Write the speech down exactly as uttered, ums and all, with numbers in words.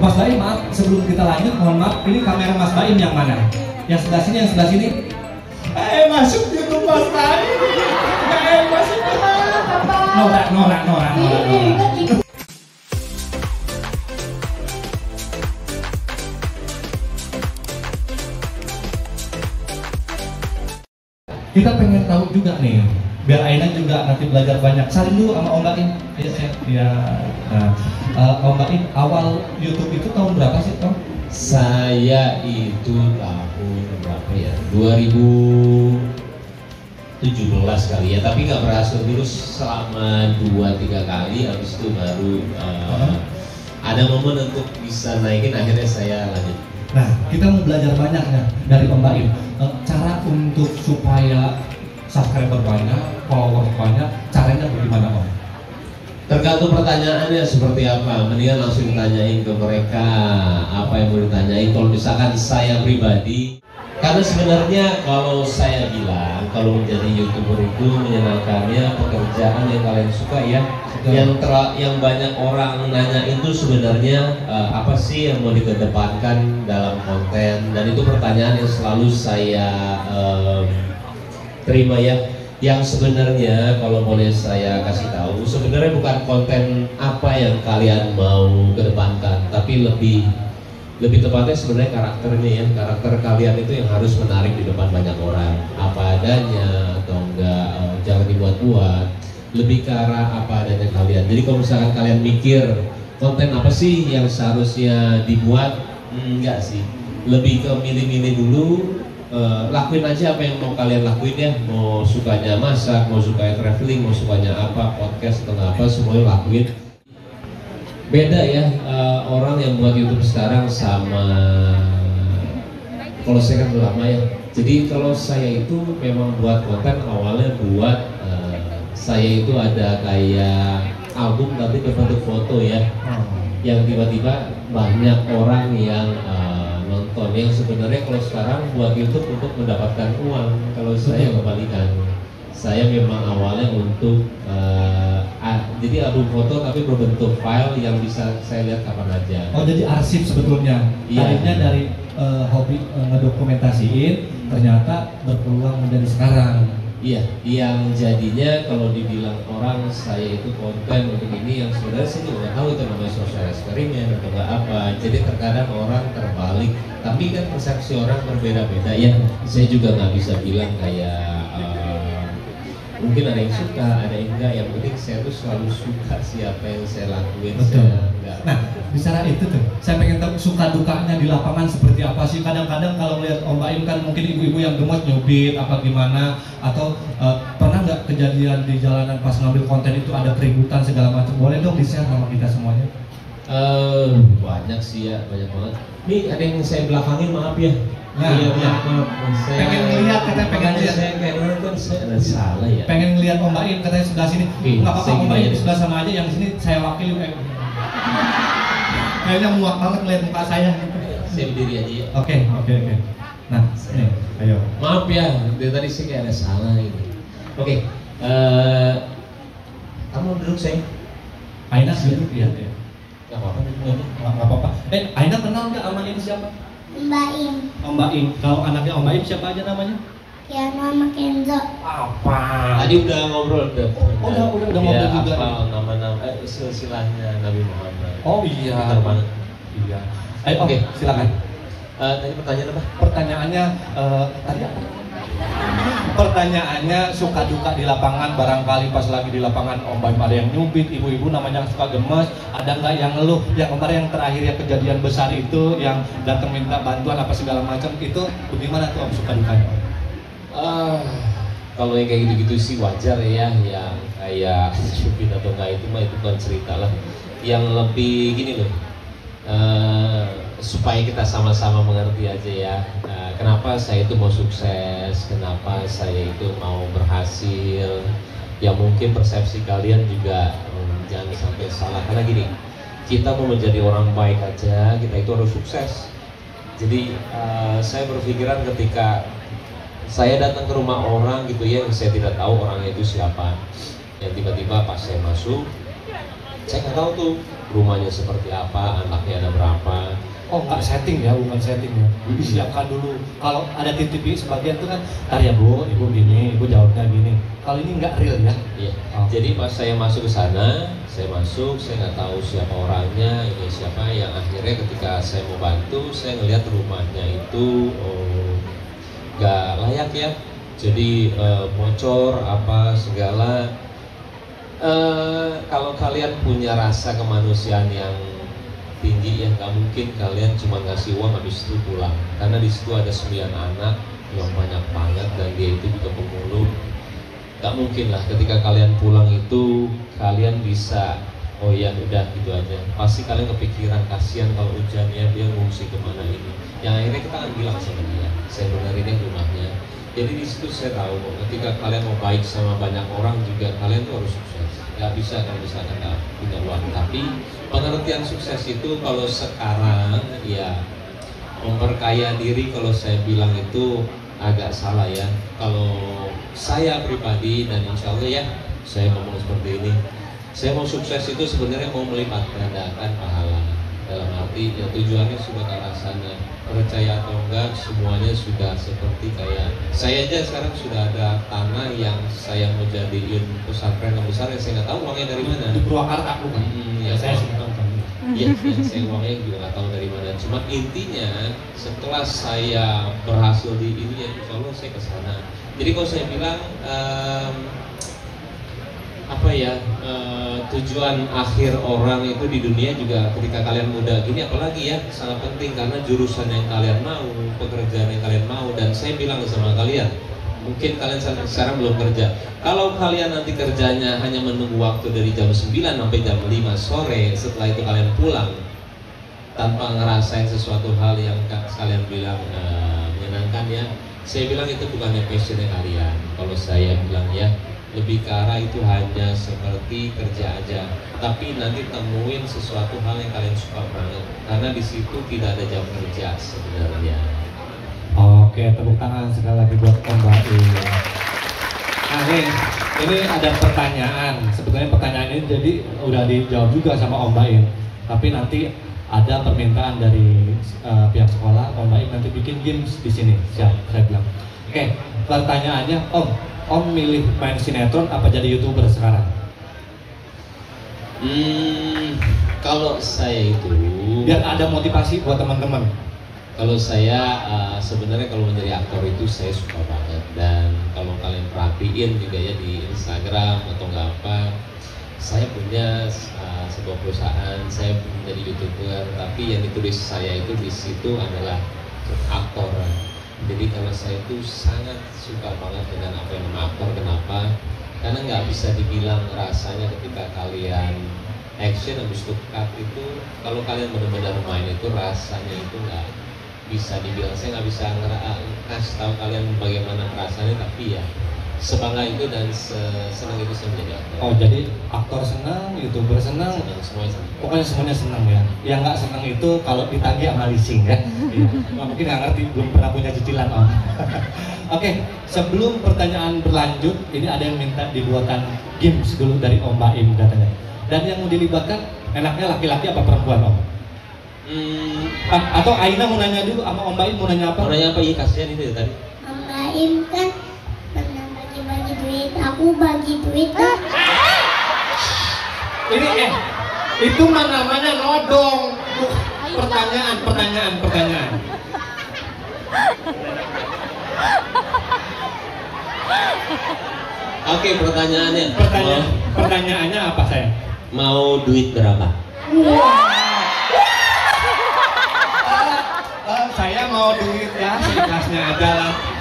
Mas Baim, maaf, sebelum kita lanjut, mohon maaf, ini kamera Mas Baim yang mana? Yang sebelah sini, yang sebelah sini? Eh, masuk YouTube Mas Baim. Eh, masuk YouTube apa? Norak, norak, norak, norak. Kita pengen tahu juga nih, biar Aina juga nanti belajar banyak. Saling dulu sama Om Baim. Iya, saya. Ya. Nah, uh, Om Baim, awal YouTube itu tahun berapa sih, Om? Saya itu tahun berapa ya? dua ribu tujuh belas kali ya, tapi nggak berhasil terus selama dua tiga kali. Habis itu baru uh, uh-huh. ada momen untuk bisa naikin, akhirnya saya lanjut. Nah, kita mau belajar banyak ya dari Om Baim. Cara untuk supaya subscriber banyak, follower banyak, caranya bagaimana, Om? Tergantung pertanyaannya seperti apa. Mendingan langsung tanyain ke mereka apa yang mau ditanyain. Kalau misalkan saya pribadi, karena sebenarnya kalau saya bilang kalau menjadi YouTuber itu menyenangkannya pekerjaan yang kalian suka ya. Betul. Yang ter- yang banyak orang nanya itu sebenarnya uh, apa sih yang mau dikedepankan dalam konten, dan itu pertanyaan yang selalu saya uh, terima ya. Yang sebenarnya kalau boleh saya kasih tahu, sebenarnya bukan konten apa yang kalian mau kedepankan, tapi lebih lebih tepatnya sebenarnya karakternya ya, karakter kalian itu yang harus menarik di depan banyak orang, apa adanya atau enggak, jangan dibuat-buat, lebih ke arah apa adanya kalian. Jadi kalau misalkan kalian mikir konten apa sih yang seharusnya dibuat, enggak sih, lebih ke milih-milih dulu, eh, lakuin aja apa yang mau kalian lakuin ya, mau sukanya masak, mau sukanya traveling, mau sukanya apa, podcast atau apa, semuanya lakuin. Beda ya, uh, orang yang buat YouTube sekarang sama kalau saya kan lama ya. Jadi kalau saya itu memang buat konten awalnya buat uh, saya itu ada kayak album tapi berbentuk foto ya, yang tiba-tiba banyak orang yang uh, nonton. Yang sebenarnya kalau sekarang buat YouTube untuk mendapatkan uang. Kalau saya kebalikan, saya memang awalnya untuk uh, ah, jadi album foto tapi berbentuk file yang bisa saya lihat kapan aja. Oh, jadi arsip sebetulnya. Iya. Tadinya dari uh, hobi uh, ngedokumentasiin, ternyata berpeluang menjadi sekarang. Iya, yang jadinya kalau dibilang orang saya itu konten untuk ini, yang sebenarnya sih nggak tahu itu namanya social eksperimen atau nggak apa. Jadi terkadang orang terbalik, tapi kan persepsi orang berbeda-beda ya. Saya juga nggak bisa bilang kayak mungkin ada yang suka, ada yang enggak, yang penting saya tuh selalu suka siapa yang saya lakuin. Betul. Saya enggak. Nah, bicara itu tuh, saya pengen tahu suka dukanya di lapangan seperti apa sih. Kadang-kadang kalau lihat Om Baim kan mungkin ibu-ibu yang gemot nyubit apa gimana, atau uh, pernah nggak kejadian di jalanan pas ngambil konten itu ada keributan segala macam? Boleh dong di-share sama kita semuanya? Uh, banyak sih ya, banyak banget. Ini ada yang saya belakangin, maaf ya. Nah, iya, iya. Saya pengen ngelihat, katanya pengen lihat. Saya kayak nonton, saya ada salah ya. Pengen ngelihat Om Baim, katanya sebelah sini. Enggak apa-apa Om Baim, sebelah sama aja, yang sini saya wakili kayak. Kayaknya muak banget ngelihat muka saya. Saya berdiri aja ya. Oke, oke, oke. Nah, sini. Ayo. Maaf ya, dari tadi sih kayak ada salah gitu. Oke. Eh, kamu duduk saya. Aina duduk ya. Enggak apa-apa, enggak apa-apa. Eh, Aina kenal enggak sama ini siapa? Mbak Im. Om Baim. Kalau anaknya Om Baim siapa aja namanya? Ya, nama Makenzo. Apa? Tadi udah ngobrol udah. Oh, udah udah, udah ngobrol ya, juga. Apa nama-nama eh, silsilahnya Nabi Muhammad. Oh iya. Benar banget. Iya. Ayo, oke, okay, silakan. Uh, tadi pertanyaan apa? Pertanyaannya uh, tadi apa? Pertanyaannya suka duka di lapangan, barangkali pas lagi di lapangan Om Baim ada yang nyubit, ibu-ibu namanya suka gemes, ada nggak yang ngeluh? Yang kemarin yang terakhir yang kejadian besar itu yang datang minta bantuan apa segala macam itu bagaimana tuh Om suka dukanya? Uh, kalau yang kayak gitu-gitu sih wajar ya, yang kayak nyubit atau nggak itu mah itu bukan cerita lah. Yang lebih gini loh, uh, supaya kita sama-sama mengerti aja ya. Uh, kenapa saya itu mau sukses, kenapa saya itu mau berhasil. Ya mungkin persepsi kalian juga um, jangan sampai salah. Karena gini, kita mau menjadi orang baik aja, kita itu harus sukses. Jadi uh, saya berpikiran ketika saya datang ke rumah orang gitu ya, saya tidak tahu orangnya itu siapa. Yang tiba-tiba pas saya masuk, saya nggak tahu tuh rumahnya seperti apa, anaknya ada berapa. Oh enggak setting ya, bukan setting ya. Disiapkan dulu. Kalau ada titik-titik sebagian itu kan, ya bu, ibu gini, ibu jawabnya gini. Kalau ini enggak real ya. Iya. Oh. Jadi pas saya masuk ke sana, saya masuk, saya nggak tahu siapa orangnya, ini siapa. Yang akhirnya ketika saya mau bantu, saya ngelihat rumahnya itu nggak oh, layak ya. Jadi eh, bocor apa segala. Eh, kalau kalian punya rasa kemanusiaan yang tinggi ya, nggak mungkin kalian cuma ngasih uang habis itu pulang, karena di situ ada sembilan anak yang banyak banget dan dia itu juga pemulung. Nggak mungkin lah ketika kalian pulang itu kalian bisa oh ya udah gitu aja. Pasti kalian kepikiran, kasihan kalau hujannya dia ngungsi kemana ini. Yang akhirnya kita akan bilang sama dia, saya benerin rumahnya. Jadi di situ saya tahu ketika kalian mau baik sama banyak orang juga kalian tuh harus sukses. Nggak bisa kalau misalkan nggak punya uang. Tapi pengertian sukses itu kalau sekarang ya memperkaya diri, kalau saya bilang itu agak salah ya. Kalau saya pribadi dan insya Allah ya saya ngomong seperti ini, saya mau sukses itu sebenarnya mau melipat gandakan pahala. Dalam arti ya tujuannya sudah ke arah sana, percaya atau enggak semuanya sudah seperti kayak saya aja sekarang sudah ada tanah yang saya mau jadiin pesantren yang besar, yang saya nggak tahu uangnya dari mana. Di Purwakarta bukan? Hmm, ya, ya saya sudah tahu kan. Ya, ya saya uangnya juga nggak tahu dari mana. Cuma intinya setelah saya berhasil di ini ya insya Allah saya ke sana. Jadi kalau saya bilang um, apa ya e, tujuan akhir orang itu di dunia juga ketika kalian muda gini apalagi ya sangat penting, karena jurusan yang kalian mau, pekerjaan yang kalian mau. Dan saya bilang sama kalian, mungkin kalian sekarang belum kerja, kalau kalian nanti kerjanya hanya menunggu waktu dari jam sembilan sampai jam lima sore, setelah itu kalian pulang tanpa ngerasain sesuatu hal yang kalian bilang e, menyenangkan ya, saya bilang itu bukannya passionnya kalian. Kalau saya bilang ya lebih ke arah itu hanya seperti kerja aja, tapi nanti temuin sesuatu hal yang kalian suka banget, karena di situ tidak ada jam kerja sebenarnya. Oke, tepuk tangan sekali lagi buat Om Baim. Nah nih, ini ada pertanyaan. Sebetulnya pertanyaan ini jadi udah dijawab juga sama Om Baim, tapi nanti ada permintaan dari uh, pihak sekolah, Om Baim nanti bikin games di sini. Siap, saya bilang. Oke, pertanyaannya Om. Om milih main sinetron apa jadi YouTuber sekarang? Hmm, kalau saya itu biar ada motivasi buat teman-teman. Kalau saya uh, sebenarnya kalau menjadi aktor itu saya suka banget, dan kalau kalian perhatiin juga ya di Instagram atau nggak apa, saya punya uh, sebuah perusahaan, saya menjadi YouTuber, tapi yang ditulis saya itu di situ adalah aktor. Jadi kalau saya itu sangat suka banget dengan apa yang namanya aktor. Kenapa? Karena nggak bisa dibilang rasanya ketika kalian action habis itu cut itu, kalau kalian benar-benar main itu rasanya itu nggak bisa dibilang. Saya nggak bisa ngasih tahu kalian bagaimana rasanya, tapi ya sebangga itu dan senang itu saya menjadi aktor. Oh jadi aktor senang, YouTuber senang, senang semuanya senang. Pokoknya semuanya senang ya. Yang nggak senang itu kalau ditagih sama leasing ya. Nah, mungkin nggak ngerti, belum pernah punya cicilan om. Oke, okay, sebelum pertanyaan berlanjut, ini ada yang minta dibuatkan games dulu dari Om Baim katanya. Dan yang mau dilibatkan enaknya laki-laki apa perempuan om? Hmm. A atau Aina mau nanya dulu sama Om Baim, mau nanya apa? Mau nanya apa? Iya kasihan itu tadi. Om Baim kan bagi duit, aku bagi duit ah. Ini eh, itu mana-mana nodong. Pertanyaan, pertanyaan, pertanyaan. Oke, pertanyaannya Pertanyaan, mau, pertanyaannya apa saya? Mau duit berapa? Wow. uh, uh, saya mau duit ya, sejelasnya aja lah.